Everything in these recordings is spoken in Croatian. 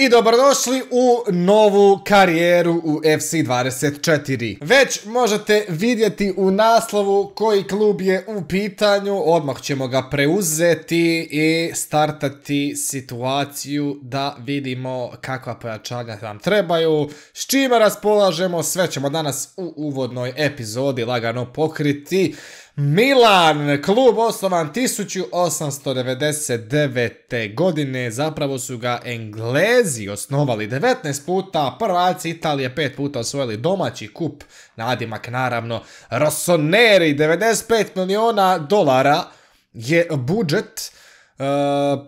I dobrodošli u novu karijeru u FC 24. Već možete vidjeti u naslovu koji klub je u pitanju, odmah ćemo ga preuzeti i startati situaciju da vidimo kakva pojačanja nam trebaju, s čime raspolažemo, sve ćemo danas u uvodnoj epizodi lagano pokriti. Milan, klub osnovan 1899. godine, zapravo su ga Englezi osnovali 19 puta, prvaci Italije 5 puta osvojili domaći kup, nadimak naravno Rossoneri, 95 miliona dolara je budžet.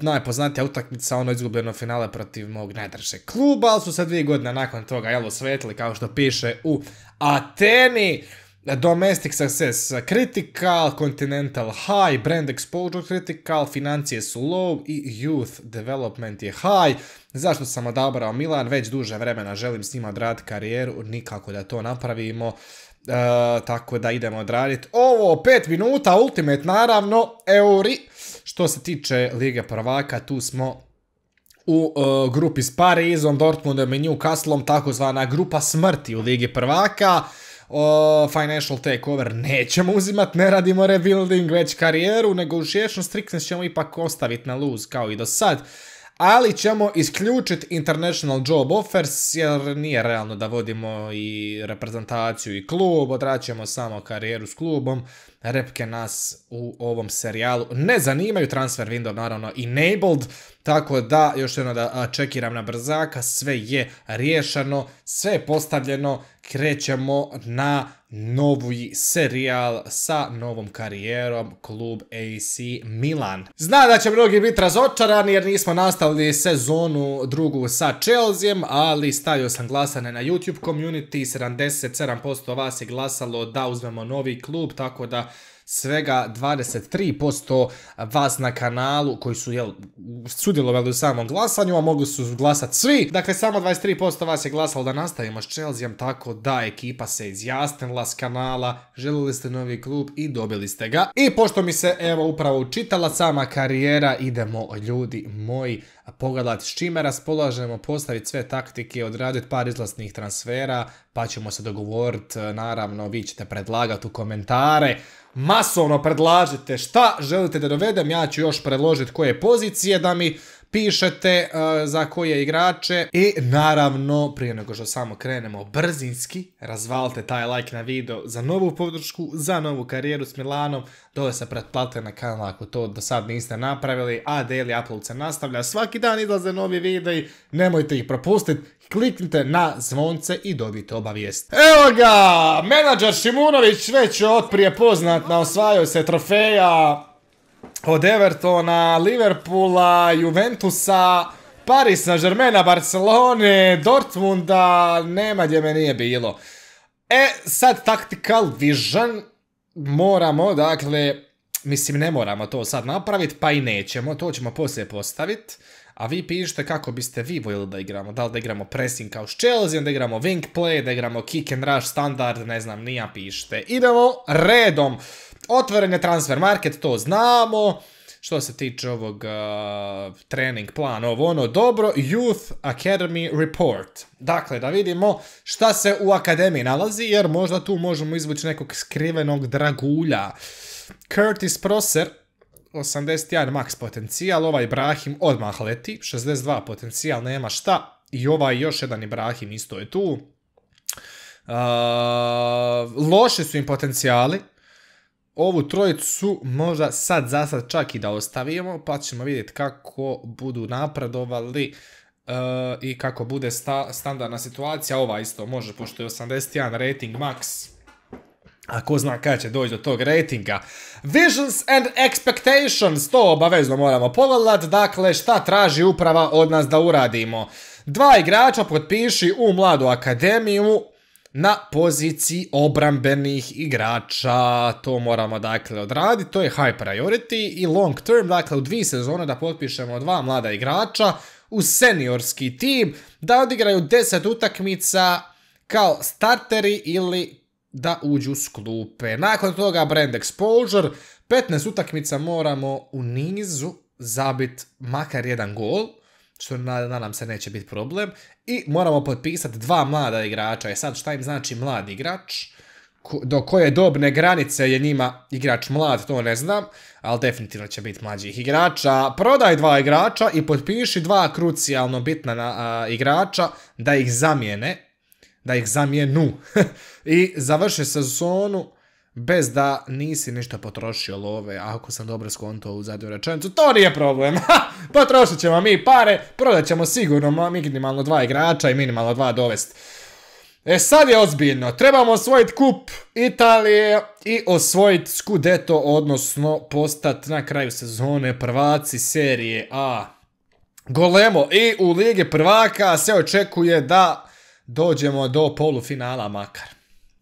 Najpoznatija utakmica, ono izgubljeno finale protiv mog najdržeg kluba, ali su se 2 godine nakon toga osvetili, kao što piše u Ateni. Domestic success critical, continental high, brand exposure critical, financije su low i youth development je high. Zašto sam odabrao Milan? Već duže vremena želim s njima odraditi karijeru, nikako da to napravimo, tako da idemo odraditi ovo. 5 minuta, ultimate naravno, euri. Što se tiče Lige prvaka, tu smo u grupi s Parizom, Dortmundom i Newcastlom, takozvana grupa smrti u Ligi prvaka. Financial takeover nećemo uzimat, ne radimo rebuilding već karijeru, nego u šješnju strikness ćemo ipak ostaviti na lose kao i do sad, ali ćemo isključiti international job offers jer nije realno da vodimo i reprezentaciju i klub, odraćemo samo karijeru s klubom. Repke nas u ovom serijalu ne zanimaju, transfer window naravno enabled, tako da još jedno da čekiram na brzaka, sve je riješeno, sve je postavljeno, krećemo na novi serijal sa novom karijerom, klub AC Milan. Zna da će mnogi biti razočarani jer nismo nastavili sezonu drugu sa Chelseaem, ali stavio sam glasanje na YouTube community, 77% vas je glasalo da uzmemo novi klub, tako da svega 23% vas na kanalu koji su sudjelovali u samom glasanju, a mogli su glasati svi. Dakle, samo 23% vas je glasalo da nastavimo s Chelseaem, tako da ekipa se izjasnila s kanala, želili ste novi klub i dobili ste ga. I pošto mi se evo upravo učitala sama karijera, idemo ljudi moji pogledati s čime raspolažemo, postaviti sve taktike, odraditi par izlasnih transfera, pa ćemo se dogovoriti, naravno vi ćete predlagati u komentare, masovno predlažite šta želite da dovedem, ja ću još predložiti koje pozicije da mi pišete za koje igrače i naravno prije nego što samo krenemo brzinski razvalite taj like na video za novu podršku, za novu karijeru s Milanom, dole se pretplatite na kanal ako to do sad niste napravili, a daily upload se nastavlja, svaki dan izlaze novi videi, nemojte ih propustiti, kliknite na zvonce i dobijte obavijest. Evo ga, menadžer Šimunović već je otprije poznat, osvajao se trofeja od Evertona, Liverpoola, Juventusa, Paris Saint-Germaina, Barcelone, Dortmunda, nema gdje me nije bilo. E, sad Tactical Vision moramo, dakle, mislim ne moramo to sad napraviti, pa i nećemo, to ćemo poslije postaviti. A vi pišite kako biste vi voljeli da igramo, da li da igramo pressing kao s Chelsea, da igramo wing play, da igramo kick and rush standard, ne znam, nija pišite. Idemo redom. Otvoren je transfer market, to znamo. Što se tiče ovog trening plana, ovo ono dobro. Youth Academy Report. Dakle, da vidimo šta se u akademiji nalazi, jer možda tu možemo izvući nekog skrivenog dragulja. Curtis Prosser, 81 max potencijal, ovaj Ibrahim odmah leti, 62 potencijal, nema šta. I ovaj još jedan Ibrahim isto je tu. Loši su im potencijali. Ovu trojicu možda sad za sad čak i da ostavimo, pa ćemo vidjeti kako budu napredovali i kako bude standardna situacija. Ova isto može, pošto je 81 rating max. A ko zna kada će doći do tog ratinga. Visions and expectations, to obavezno moramo pogledati, dakle šta traži uprava od nas da uradimo. 2 igrača potpiši u mladu akademiju na poziciji obrambenih igrača, to moramo dakle odraditi, to je high priority i long term, dakle u 2 sezone da potpišemo 2 mlada igrača u seniorski tim, da odigraju 10 utakmica kao starteri ili da uđu s klupe. Nakon toga brand exposure, 15 utakmica moramo u nizu zabiti makar 1 gol, što nadam se neće biti problem. I moramo potpisati dva mlada igrača. E sad, šta im znači mlad igrač? Do koje dobne granice je njima igrač mlad, to ne znam, ali definitivno će biti mlađih igrača. Prodaj dva igrača i potpiši dva krucijalno bitna igrača da ih zamijene, da ih zamijenu i završi sezonu bez da nisi ništa potrošio love, ako sam dobro skonto u zadnju rečenicu, to nije problem. Potrošit ćemo mi pare, prodat ćemo sigurno minimalno dva igrača i minimalno dva dovest. E sad je ozbiljno, trebamo osvojiti kup Italije i osvojiti Scudetto, odnosno postati na kraju sezone prvaci serije A. Golemo i u Lige prvaka se očekuje da dođemo do polufinala makar.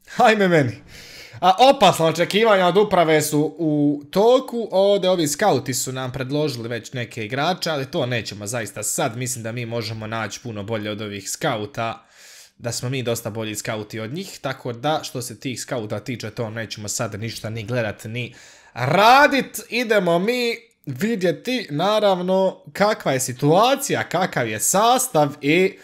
Hajme meni. A opasna očekivanja od uprave su u toku, ovdje ovi skauti su nam predložili već neke igrače, ali to nećemo zaista sad, mislim da mi možemo naći puno bolje od ovih skauta, da smo mi dosta bolji skauti od njih, tako da što se tih skauta tiče to nećemo sad ništa ni gledat ni radit, idemo mi vidjeti naravno kakva je situacija, kakav je sastav i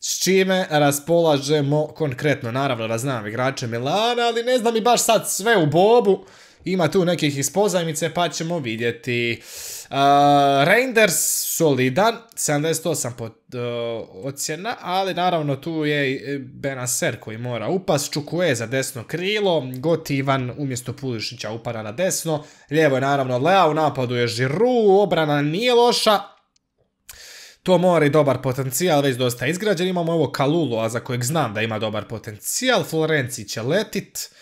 s čime raspolažemo konkretno. Naravno da znam igrače Milana, ali ne znam i baš sad sve u bobu. Ima tu nekih iz pozajmice pa ćemo vidjeti. Reijnders solidan, 78 ocjena, ali naravno tu je Bennacer koji mora upas. Chukwueze desno krilo, Gotivan umjesto Pulisića upara na desno. Lijevo je naravno Leao, u napadu je Giroud, obrana nije loša. To mora i dobar potencijal, već dosta izgrađen. Imamo ovo Kalulu, a za kojeg znam da ima dobar potencijal. Florenzi će letit.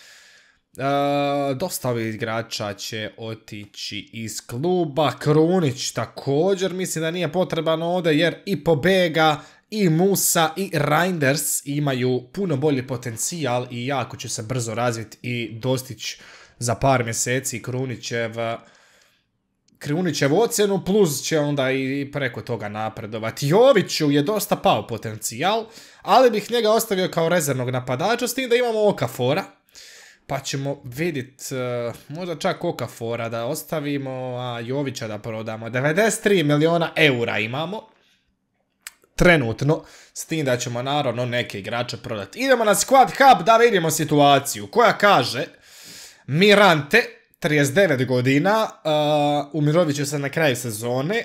Dosta ovih igrača će otići iz kluba. Krunić također mislim da nije potreban ovdje jer i Pobega i Musah i Reijnders imaju puno bolji potencijal i jako će se brzo razviti i dostići za par mjeseci Krunićevu ocjenu, plus će onda i preko toga napredovati. Joviću je dosta pao potencijal, ali bih njega ostavio kao rezervnog napadača, s tim da imamo Okafora, pa ćemo vidjeti, možda čak Okafora da ostavimo, a Jovića da prodamo. 93 miliona eura imamo trenutno, s tim da ćemo naravno neke igrače prodati. Idemo na Squad Hub da vidimo situaciju, koja kaže Mirante, 39 godina, umirovit će se na kraju sezone.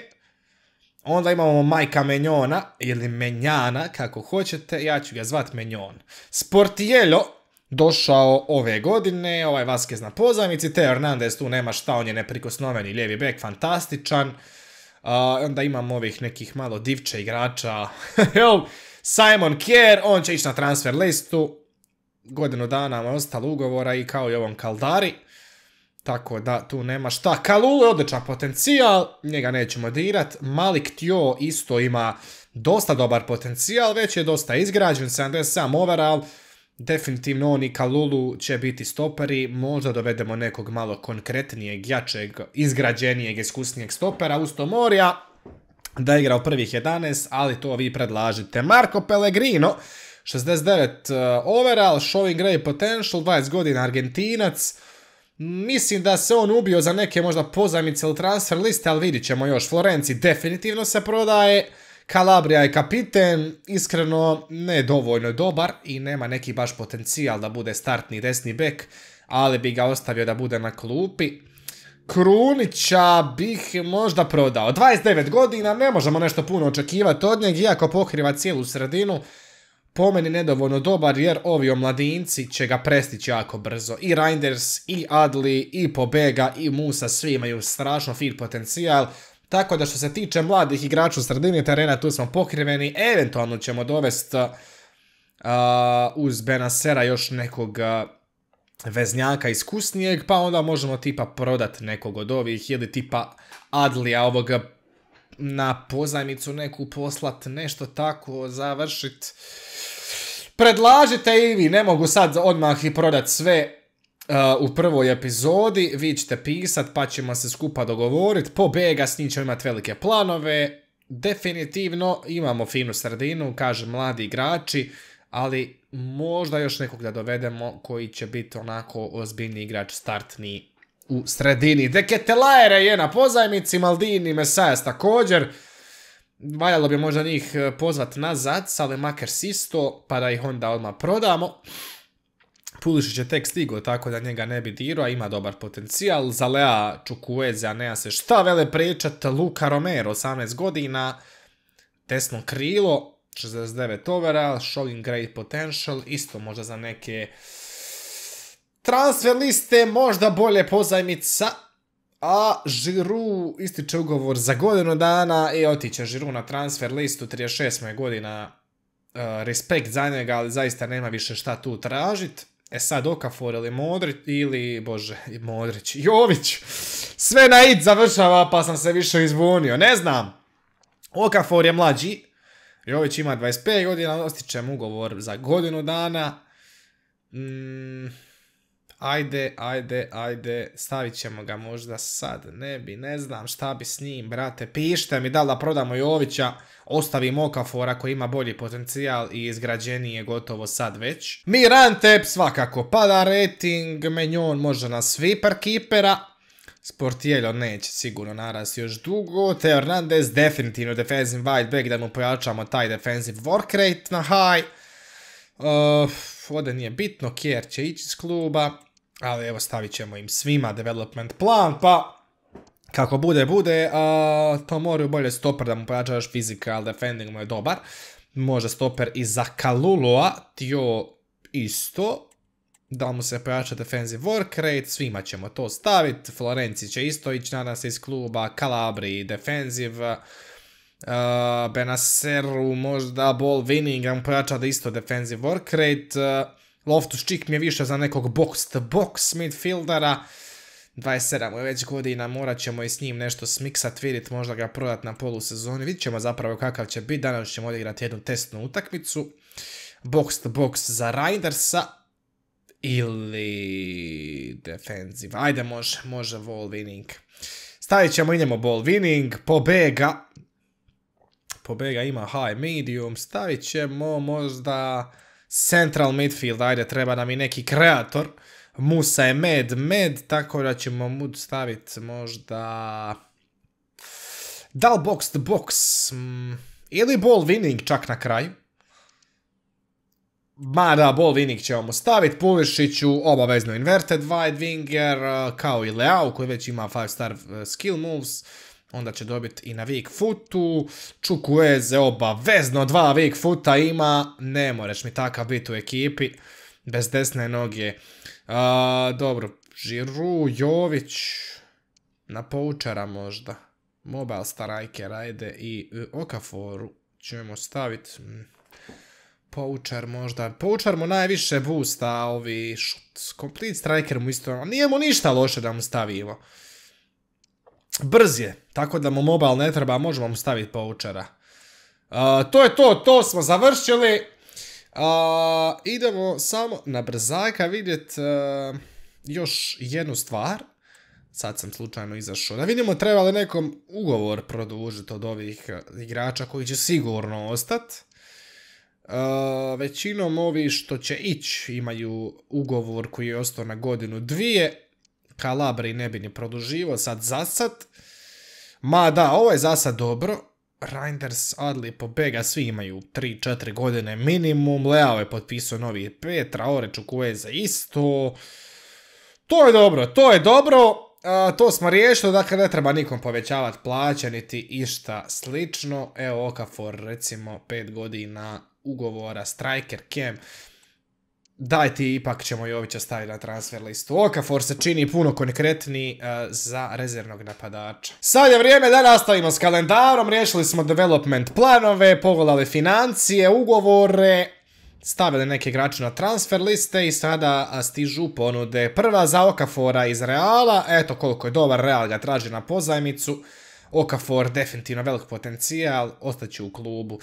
Onda imamo Majka Menjona, ili Menjana, kako hoćete, ja ću ga zvat Menjon. Sportijello, došao ove godine, ovaj Vasquez na pozajmici, te Hernandez tu nema šta, on je neprikosnoveni lijevi bek, fantastičan. Onda imamo ovih nekih malo divče igrača, Simon Kjer, on će ići na transfer listu, godinu dana je ostalo ugovora i kao i ovom Caldari. Tako da tu nema šta. Kalulu je odličan potencijal, njega nećemo dirat. Malick Thiaw isto ima dosta dobar potencijal, već je dosta izgrađen, 77 overall. Definitivno on i Kalulu će biti stoperi, možda dovedemo nekog malo konkretnijeg, jačeg, izgrađenijeg, iskusnijeg stopera uz to Morija da igra u prvih 11, ali to vi predlažite. Marko Pellegrino, 69 overall, showing great potential, 20 godina, Argentinac. Mislim da se on ubio za neke možda pozajmice ili transfer liste, ali vidit ćemo još. Florenzi definitivno se prodaje, Calabria je kapiten, iskreno ne dovoljno dobar i nema neki baš potencijal da bude startni desni bek, ali bi ga ostavio da bude na klupi. Krunića bih možda prodao, 29 godina, ne možemo nešto puno očekivati od njega, iako pokriva cijelu sredinu. Po meni nedovoljno dobar jer ovi omladinci će ga prestići jako brzo. I Reijnders, i Adli, i Pobega, i Musah, svi imaju strašno fin potencijal. Tako da što se tiče mladih igrača u sredini terena, tu smo pokriveni. Eventualno ćemo dovesti uz Bennacera još nekog veznjaka iskusnijeg, pa onda možemo tipa prodati nekog od ovih ili tipa Adlija ovog na pozajmicu neku poslat, nešto tako završit. Predlažite i vi, ne mogu sad odmah i prodat sve u prvoj epizodi, vi ćete pisat pa ćemo se skupa dogovorit. Pobega, s njim ćemo imat velike planove, definitivno imamo finu sredinu, kažem mladi igrači, ali možda još nekog da dovedemo koji će biti onako ozbiljni igrač, startni u sredini. Deketelaere je na pozajmici, Maldini, Mesajas također. Valjalo bi možda njih pozvat nazad, Salemakers isto, pa da ih onda odmah prodamo. Pulišić je tek stigao, tako da njega ne bi dirao, ima dobar potencijal. Za Lea, Chukwueze, a ne se šta vele pričat. Luka Romero, 18 godina, desno krilo, 69 overall, showing great potential, isto možda za neke transfer liste, možda bolje pozajmica. A Giroud ističe ugovor za godinu dana i otiće Giroud na transfer listu, 36. godina, respekt za njega, ali zaista nema više šta tu tražit. E sad Okafor ili Modrić, ili, bože, Modrić, Jović, sve na id završava pa sam se više izvunio, ne znam. Okafor je mlađi, Jović ima 25 godina, ostičem ugovor za godinu dana. Ajde, stavit ćemo ga možda sad, ne znam šta bi s njim, brate, pišite mi da li da prodamo Jovića, ostavim Okafora koji ima bolji potencijal i izgrađeniji je gotovo sad već. Mirante svakako pada rating, Maignan može na sviper kipera, Sportijeljo neće sigurno narasti još dugo, Theo Hernandez definitivno defensive wide back da mu pojačamo taj defensive work rate na high. Ovdje nije bitno, Kjer će ići iz kluba, ali evo stavit ćemo im svima development plan, pa kako bude, to moraju bolje stoper da mu pojača još fizika, ali defending mu je dobar, može stoper i za Kalulua, Thiaw isto, da mu se pojača defensive work rate, svima ćemo to staviti, Florenzi će isto ići nadam se iz kluba, Calabria defensive, Bennaceru možda ball winning, da mu pojača da isto defensive work rate. Loftus-Cheek mi je više za nekog box to box midfieldera, 27 je već godina, morat ćemo i s njim nešto smiksat, vidit, možda ga prodat na polusezoni, vidit ćemo zapravo kakav će biti. Danas ćemo odigrati jednu testnu utakmicu, box to box za Reijndersa ili defensive, ajde može ball winning, stavit ćemo, idemo ball winning. Pobega ima high medium, stavit ćemo možda central midfield, ajde treba nam i neki kreator. Musah je med, tako da ćemo mu staviti možda dal box to box ili ball winning čak na kraju. Mada ball winning ćemo mu staviti, Pulišiću obavezno inverted wide winger kao i Leao koji već ima 5-star skill moves. Onda će dobiti i na weak footu, Chukwueze obavezno 2 weak foota ima, ne moreš mi takav biti u ekipi, bez desne noge. Dobro, Giroud, Jović, na poučara možda, mobile striker, ajde i Okaforu ćemo staviti. Poučar možda, poučar mu najviše boosta, ovi šut, complete striker mu isto, nije mu ništa loše da mu stavimo. Brz je, tako da mu mobile ne treba, možemo mu staviti poučara. To je to smo završili. Idemo samo na brzaka vidjet još jednu stvar. Sad sam slučajno izašao. Da vidimo treba li nekom ugovor produžiti od ovih igrača koji će sigurno ostati. Većinom ovi što će ići imaju ugovor koji je ostao na godinu dvije. Calabria ne bi ni produživao sad zasad. Ma da, ovo je zasad dobro. Reijnders, Adli, Pobega, svi imaju 3-4 godine minimum. Leao je potpisao novi 5, Traore, Chukwueze isto. To je dobro. To smo riješili, dakle ne treba nikom povećavati plaće, niti išta slično. Evo Okafor, recimo 5 godina ugovora, striker, kem. Daj ti, ipak ćemo Jovića staviti na transfer listu. Okafor se čini puno konkretniji za rezervnog napadača. Sad je vrijeme da nastavimo s kalendarom. Riješili smo development planove, pogledali financije, ugovore, stavili neke igrače na transfer liste i sada stižu ponude. Prva za Okafora iz Reala. Eto koliko je dobar, Real ga traži na pozajmicu. Okafor definitivno velik potencijal, ostaću u klubu.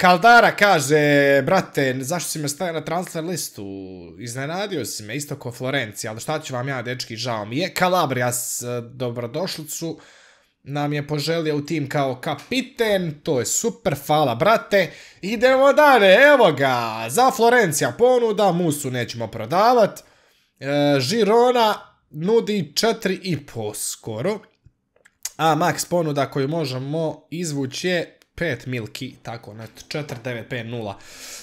Caldara kaže, brate, zašto si me stavio na transfer listu? Iznenadio si me, isto ko Florenzi, ali šta ću vam ja, dečki, žao mi je. Calabria s dobrodošlicu nam je poželio u tim kao kapiten, to je super, hvala brate. Idemo dalje, evo ga, za Florenzi ponuda, Musu nećemo prodavat. Girona nudi 4,5 skoro. A max ponuda koju možemo izvući je 5 milki, tako, 4950,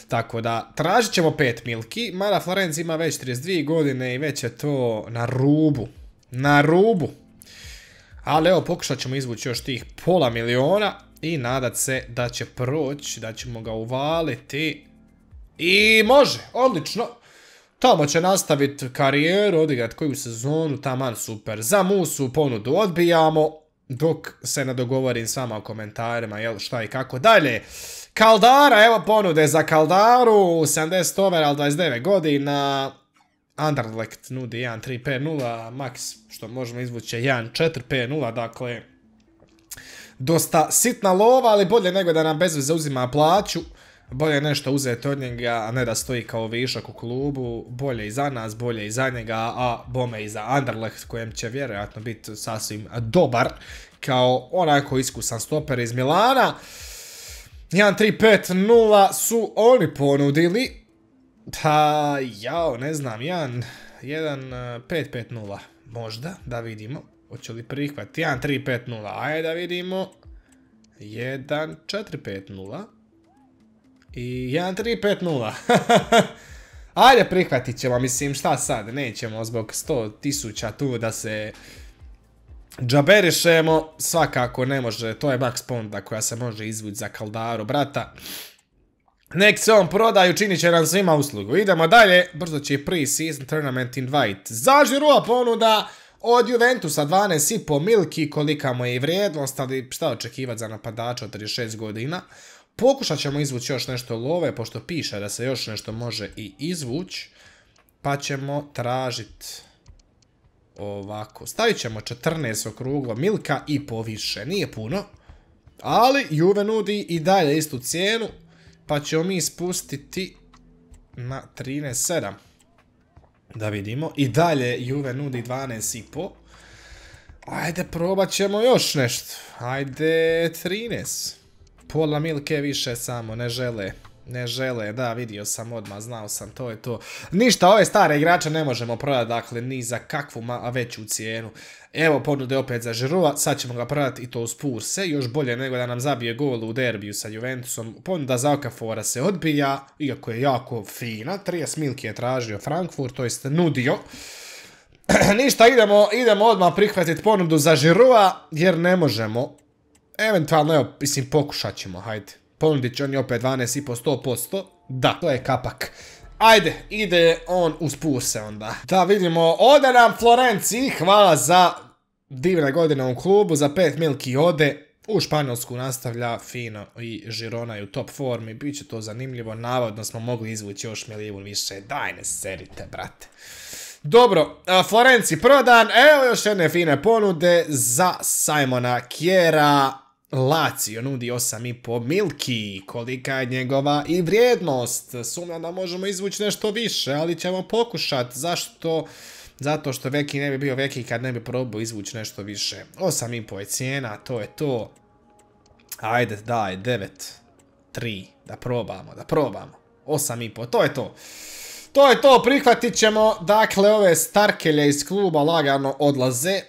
tako da tražit ćemo 5 milki, mada Florenzi ima već 32 godine i već je to na rubu, ali evo pokušat ćemo izvući još tih pola miliona i nadat se da će proći, da ćemo ga uvaliti i može, odlično. Tamo će nastaviti karijeru, odigrat koju sezonu, taman super. Za Musu ponudu odbijamo, dok se ne dogovorim s vama u komentarima, jel, šta i kako dalje. Caldara, evo ponude za Caldaru, 70 overall, 29 godina. Anderlecht nudi 1-3-5-0, max što možemo izvući je 1-4-5-0, dakle, dosta sitna lova, ali bolje nego da nam bez veze uzima plaću. Bolje je nešto uzeti od njega, a ne da stoji kao višak u klubu. Bolje i za nas, bolje i za njega, a bome i za Anderlecht, kojem će vjerojatno biti sasvim dobar. Kao onako iskusan stoper iz Milana. 1-3-5-0 su oni ponudili. Pa, jao, ne znam, 1-5-5-0. Možda, da vidimo. Hoće li prihvat? 1-3-5-0, ajde da vidimo. 1-4-5-0. I 1-3-5-0. Ajde, prihvatit ćemo, mislim, šta sad, nećemo zbog 100.000 tu da se džaberišemo, svakako ne može, to je max ponda koja se može izvući za Caldaru, brata. Nek se on proda i učinit će nam svima uslugu. Idemo dalje, brzo će pre-season tournament invite. Za Giroud ponuda od Juventusa, 12,5 milki, kolika mu je vrijednost, ali šta očekivati za napadača od 36 godina. Pokušat ćemo izvući još nešto love, pošto piše da se još nešto može i izvući, pa ćemo tražiti ovako. Stavit ćemo 14 okruglo milka i poviše, nije puno, ali Juve nudi i dalje istu cijenu, pa ćemo mi spustiti na 13,7. Da vidimo, i dalje Juve nudi 12,5. Ajde, probat ćemo još nešto, ajde 13. Pola milke više samo, ne žele, da, vidio sam odmah, znao sam, to je to. Ništa, ove stare igrače ne možemo prodati, dakle, ni za kakvu veću cijenu. Evo, ponude opet za Girouda, sad ćemo ga prodati i to uz Purse, još bolje nego da nam zabije gol u derbiju sa Juventusom. Ponuda za Okafora se odbija, iako je jako fina, 30 milki je tražio Frankfurt, to jest nudio. Ništa, idemo odmah prihvatiti ponudu za Girouda, jer ne možemo. Eventualno, evo, mislim, pokušat ćemo, hajde. Ponudit će on je opet 12,5, 100%. Da, to je kapak. Ajde, ide on uz Puse onda. Da, vidimo, ode nam Florenzi, hvala za divne godine u klubu, za 5 milki ode. U Španjolsku nastavlja fino i Girona je u top formi, bit će to zanimljivo, navodno smo mogli izvući još milijun više, daj ne serite, brate. Dobro, Florenzi prodan, evo još jedne fine ponude za Simona Kjera. Lazio nudi 8,5 milki, kolika je njegova i vrijednost. Sumnjam da možemo izvući nešto više, ali ćemo pokušati. Zašto? Zato što Veki ne bi bio Veki kad ne bi probao izvući nešto više. 8,5 je cijena, to je to. Ajde, daj, 9, 3, da probamo. 8,5, to je to. To je to, prihvatit ćemo, dakle, ove starkelje iz kluba lagano odlaze,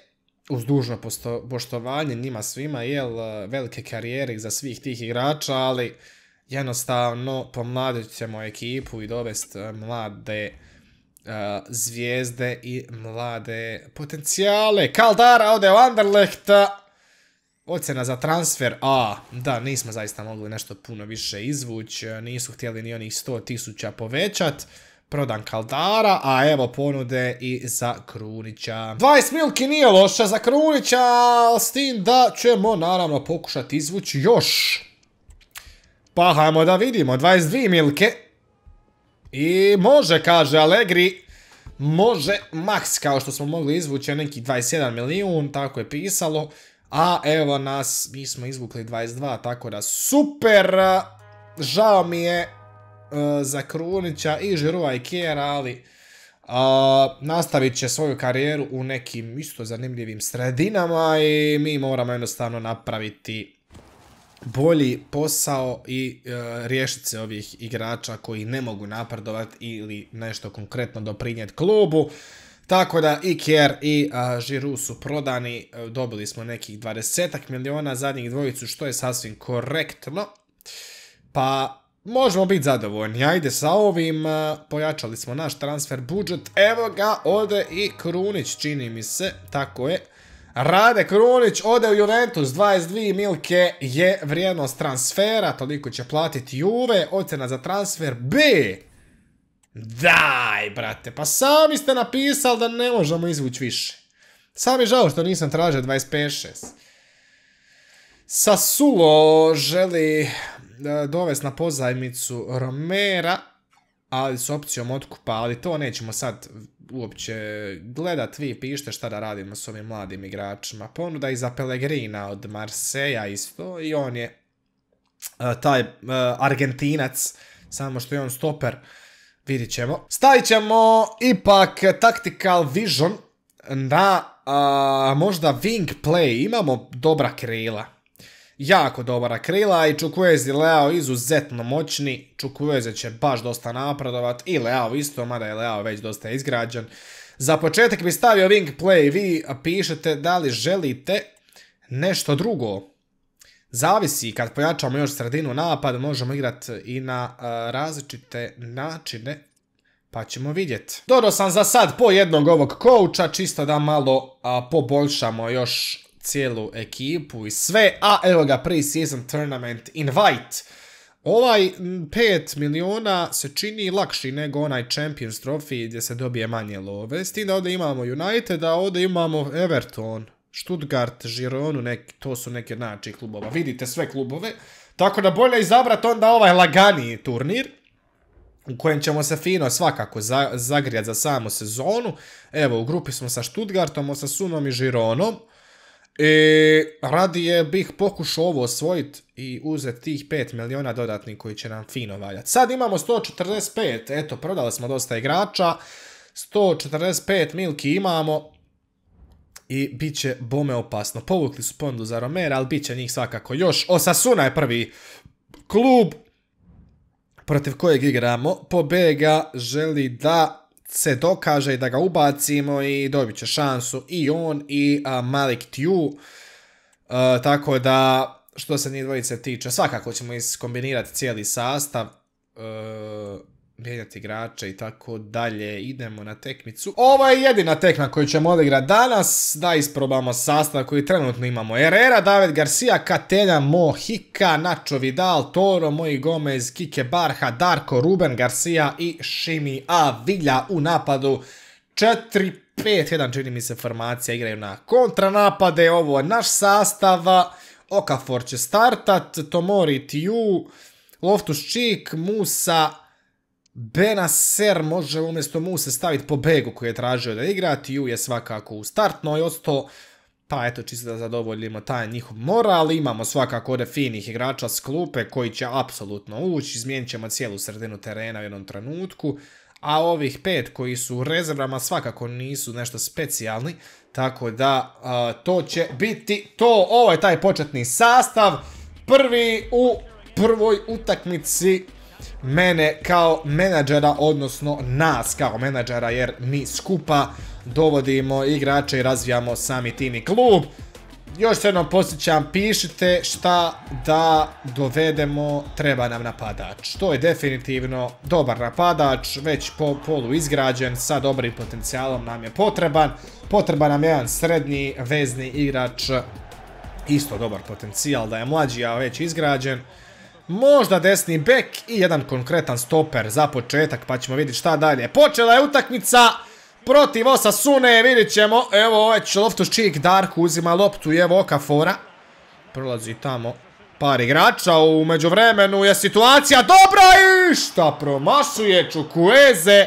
uz dužno poštovanje njima svima, jel, velike karijere za svih tih igrača, ali jednostavno pomladit ćemo ekipu i dovesti mlade zvijezde i mlade potencijale. Caldara ode u Anderlechta. Ocjena za transfer, a da, nismo zaista mogli nešto puno više izvući, nisu htjeli ni onih 100.000 povećat. Prodan Caldara, a evo ponude i za Krunića. 20 milki nije loša za Krunića, s tim da ćemo naravno pokušati izvući još. Pa hajmo da vidimo, 22 milke. I može, kaže Allegri, može max, kao što smo mogli izvući neki 21 milijun, tako je pisalo. A evo nas, mi smo izvukli 22, tako da super, žao mi je za Krunića i Girouda i Kjera, ali nastavit će svoju karijeru u nekim isto zanimljivim sredinama i mi moramo jednostavno napraviti bolji posao i riješiti se ovih igrača koji ne mogu napredovati ili nešto konkretno doprinijeti klubu. Tako da i Kjer i Giroud su prodani, dobili smo nekih 20-ak miliona zadnjih dvojicu, što je sasvim korektno. Pa možemo biti zadovoljni, ajde sa ovim pojačali smo naš transfer budžet, evo ga, ode i Krunić čini mi se, tako je. Rade Krunić ode u Juventus, 22 milke je vrijednost transfera, toliko će platiti Juve, ocjena za transfer B. Daj, brate, pa sami ste napisali da ne možemo izvući više. Sam je žao što nisam tražio 25-6. Sassuolo želi dovesti na pozajmicu Romera, ali s opcijom otkupa, ali to nećemo sad uopće gledat, vi pišite šta da radimo s ovim mladim igračima. Ponuda i za Pellegrina od Marseja isto, i on je taj Argentinac, samo što je on stoper, vidit ćemo. Stavit ćemo ipak Tactical Vision na možda Wing Play, imamo dobra krila. Jako dobra krila i Chukwueze i Leao izuzetno moćni. Chukwueze će baš dosta napredovat i Leao isto, mada je Leao već dosta izgrađen. Za početak bi stavio wing play, vi pišete da li želite nešto drugo. Zavisi, kad pojačamo još sredinu napad možemo igrati i na različite načine. Pa ćemo vidjeti. Dodao sam za sad po jednog ovog coacha, čisto da malo poboljšamo još cijelu ekipu i sve, a evo ga pre-season tournament invite. Ovaj 5 miliona se čini lakši nego onaj Champions Trophy gdje se dobije manje love. S tim da ovdje imamo United, a ovdje imamo Everton, Stuttgart, Gironu, to su neke najjačih klubova. Vidite sve klubove, tako da bolje izabrati onda ovaj laganiji turnir u kojem ćemo se fino svakako zagrijati za samu sezonu. Evo, u grupi smo sa Stuttgartom, Osasunom i Gironom. Radije bih pokušao ovo osvojiti i uzeti tih 5 miliona dodatnih koji će nam fino valjati. Sad imamo 145, eto, prodali smo dosta igrača, 145 milki imamo i bit će bome opasno. Povukli su ponudu za Romera, ali bit će njih svakako još. Osasuna je prvi klub protiv kojeg igramo. Pobega želi da se dokaže i da ga ubacimo i dobit će šansu i on i Malick Thiaw, tako da što se njih dvojice tiče svakako ćemo iskombinirati cijeli sastav, mijenjati igrače i tako dalje. Idemo na tekmicu, ovo je jedina tekma koju ćemo odigrati danas, da isprobamo sastav koji trenutno imamo. Herrera, David Garcia, Katelja, Mojica, Nacho Vidal, Toro, Moji Gomez, Kike Barha, Darko, Ruben Garcia i Šimi Avilja u napadu. 4-5-1 čini mi se formacija, igraju na kontranapade. Ovo je naš sastav, Okafor će startat, Tomori, Thiaw, Loftus-Cheek, Musah, Bennacer može umjesto Muse staviti Pobegu koji je tražio da igra, Thiaw je svakako u startnoj osto, pa eto čisto da zadovoljimo taj njihov moral. Imamo svakako ovdje finih igrača s klupe koji će apsolutno ući, izmijenit ćemo cijelu sredinu terena u jednom trenutku, a ovih 5 koji su u rezervama svakako nisu nešto specijalni, tako da to će biti to. Ovo je taj početni sastav, prvi u prvoj utakmici mene kao menadžera, odnosno nas kao menadžera, jer mi skupa dovodimo igrače i razvijamo sami tim i klub. Još se jednom podsjećam, pišite šta da dovedemo, treba nam napadač. To je definitivno dobar napadač, već po polu izgrađen, sa dobrim potencijalom nam je potreban. Potreban nam je jedan srednji vezni igrač, isto dobar potencijal, da je mlađi, a već izgrađen. Možda desni bek i jedan konkretan stoper za početak, pa ćemo vidjeti šta dalje. Počela je utakmica protiv Osasune, vidit ćemo. Evo već Loftus-Cheek, Darko uzima loptu, evo Okafora. Prolazi tamo par igrača, u međuvremenu je situacija dobra i šta promašuje Chukwueze.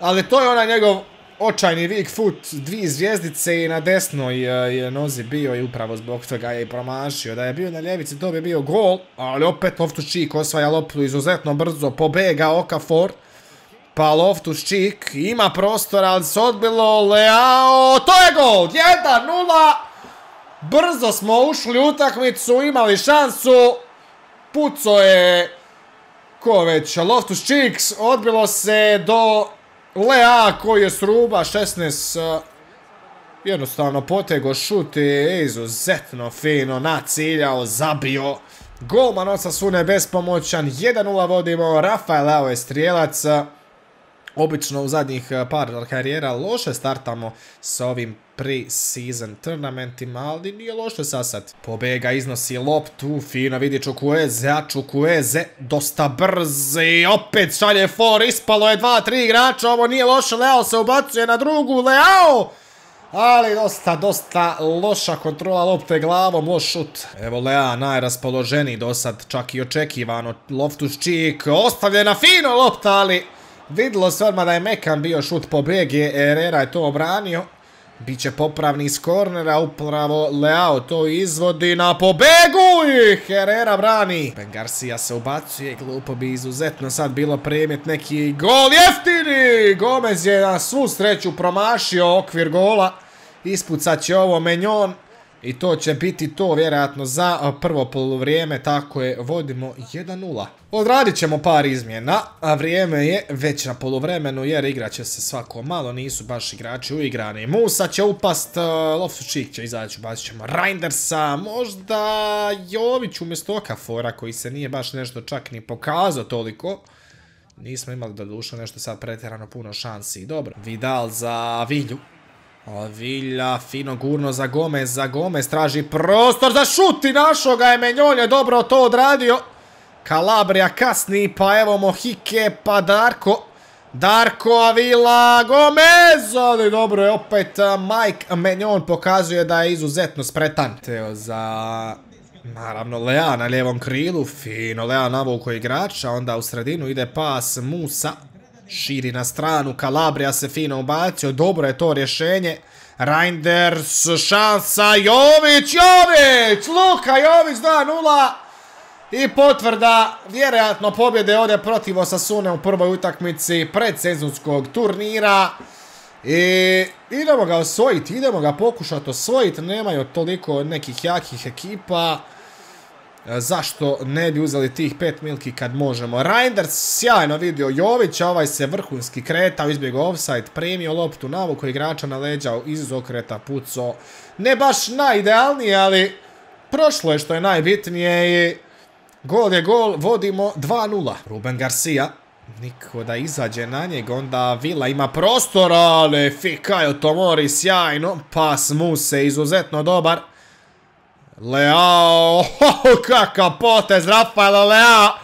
Ali to je onaj njegov očajni weak foot, 2 zvjezdice i na desnoj je nozi bio i upravo zbog toga je i promašio. Da je bio na ljevici to bi bio gol, ali opet Loftus-Cheek osvaja loptu izuzetno brzo. Pobega, Okafor, pa Loftus-Cheek ima prostora, ali se odbilo. Leao, to je gol, 1-0. Brzo smo ušli u utakmicu, imali šansu, puco je ko već Loftus-Cheek, odbilo se do Leao koji je s ruba, 16, jednostavno potego šut i izuzetno fino naciljao, zabio. Golman Osasune bespomoćan, 1-0 vodimo, Rafael Leao je strijelac. Obično u zadnjih par karijera loše startamo sa ovim pre-season turnamentima, ali nije loše sasad. Pobega iznosi loptu, fino vidi Chukwueze, a Chukwueze dosta brzi, opet šalje for, ispalo je 2-3 igrača, ovo nije loše, Leao se ubacuje na drugu, Leao! Ali dosta loša kontrola lopte glavom, loš šut. Evo Leao najraspoloženiji do sad, čak i očekivano, Loftus-Cheek, ostavljena fino lopta, ali... Vidilo se odmah da je mekan bio šut Pobege, Herrera je to obranio. Biće popravni iz kornera, upravo Leao to izvodi na Pobegu i Herrera brani. Ben Garcia se ubacuje, glupo bi izuzetno sad bilo primjet neki gol jeftini. Gomez je na svu sreću promašio okvir gola, ispucat će ovo Maignan. I to će biti to vjerojatno za prvo poluvrijeme, tako je, vodimo 1-0. Odradit ćemo par izmjena, a vrijeme je već na poluvremenu jer igrat će se svako malo, nisu baš igrači uigrani. Musah će upast, Loftus-Cheek će izaći, bacit ćemo Reijndersa, možda Jović umjesto Okafora koji se nije baš nešto čak ni pokazao toliko. Nismo imali doduše nešto sad pretjerano puno šansi, dobro. Vidal za Vilju. Vilja, fino gurno za Gomez traži prostor za šut i našo ga je, Maignan je dobro to odradio. Calabria kasni, pa evo Mohike, pa Darko, Avila, Gomez, ali dobro je opet Maignan pokazuje da je izuzetno spretan. Teo za... Naravno, Leao na lijevom krilu, fino Leao navuko igrača, onda u sredinu ide pas Musah. Širi na stranu, Calabria se fino ubacio, dobro je to rješenje. Reijnders, šansa, Jović, Luka Jović, 2-0. I potvrda, vjerojatno pobjede ovdje protiv Osasune u prvoj utakmici predsezonskog turnira. I idemo ga osvojiti, idemo ga pokušati osvojiti, nemaju toliko nekih jakih ekipa. Zašto ne bi uzeli tih 5 milki kad možemo. Reijnders sjajno vidio Jovića, ovaj se vrhunski kretao, izbjegao ofsajd, premio loptu, navuko igrača na leđa, iz okreta pucao. Ne baš najidealnije, ali prošlo je što je najbitnije i gol je gol, vodimo 2-0. Ruben Garcia, niko da izađe na njega, onda Vila ima prostor, ali Fikayo Tomori sjajno, pas Musah izuzetno dobar. Leao, kakav potez Rafaela Leao,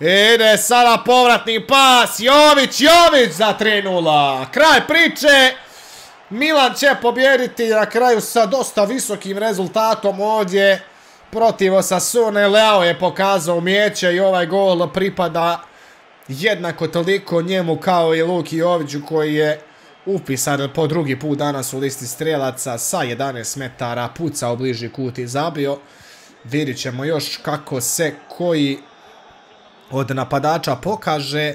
ide sada povratni pas, Jović za 3-0, kraj priče, Milan će pobjediti na kraju sa dosta visokim rezultatom ovdje protiv Osasune, Leao je pokazao umijeće i ovaj gol pripada jednako toliko njemu kao i Luki Joviću koji je upisan po drugi put danas u listi strelaca sa 11 metara, pucao bliži kut i zabio. Vidit ćemo još kako se koji od napadača pokaže,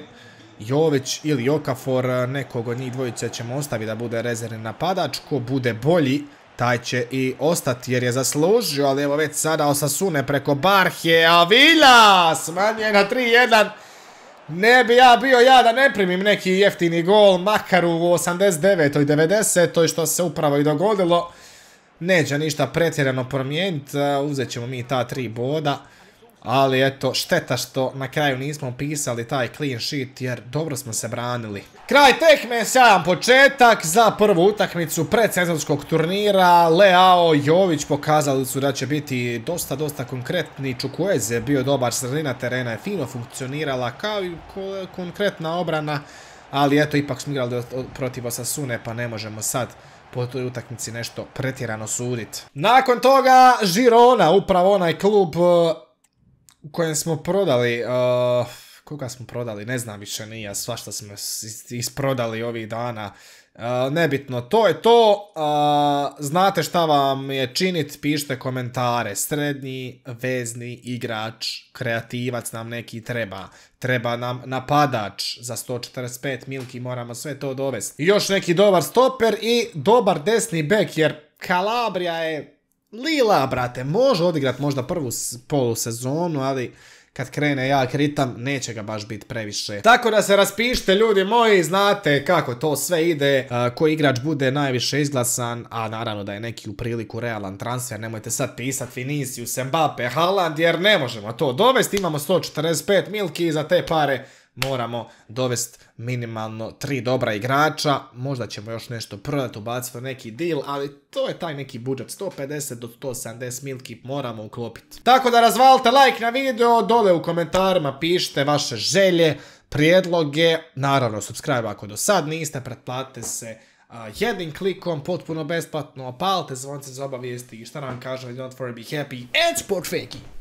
Jović ili Okafor, nekog od njih dvojice ćemo ostaviti da bude rezervni napadač, ko bude bolji taj će i ostati jer je zaslužio, ali evo već sada Osasune preko Barhe, a Villa smanjuje na 3-1. Ne bi ja bio ja da ne primim neki jeftini gol, makar u 89. i 90. što se upravo i dogodilo. Neće ništa pretjerano promijeniti, uzet ćemo mi ta 3 boda. Ali eto, šteta što na kraju nismo upisali taj clean sheet jer dobro smo se branili. Kraj tekme, sjajan početak za prvu utakmicu predsezonskog turnira. Leao, Jović pokazali su da će biti dosta konkretni. Chukwueze bio dobar, sredina terena je fino funkcionirala kao i konkretna obrana. Ali eto, ipak smo igrali protiv Osasune pa ne možemo sad po toj utakmici nešto pretjerano suditi. Nakon toga Girona, upravo onaj klub u kojem smo prodali, koga smo prodali, ne znam više ni ja, svašta smo isprodali ovih dana, nebitno, to je to, znate šta vam je činit, pišite komentare, srednji, vezni, igrač, kreativac nam neki treba nam napadač, za 145 milki moramo sve to dovesti, i još neki dobar stoper i dobar desni bek, jer Calabria je Lila, brate, može odigrat možda prvu polusezonu, ali kad krene jak ritam, neće ga baš biti previše. Tako da se raspišite, ljudi moji, znate kako to sve ide, koji igrač bude najviše izglasan, a naravno da je neki u priliku realan transfer, nemojte sad pisati Vinicius, Mbappe, Haaland, jer ne možemo to dovesti, imamo 145 milki i za te pare moramo dovesti minimalno 3 dobra igrača, možda ćemo još nešto prodati, ubaciti neki deal, ali to je taj neki budžet, 150 do 170 milki moramo uklopiti. Tako da razvalite like na video, dole u komentarima pišite vaše želje, prijedloge, naravno subscribe ako do sad niste, pretplatite se jednim klikom, potpuno besplatno, palite zvonce za obavijesti i šta nam kažu, don't worry, be happy and support fake.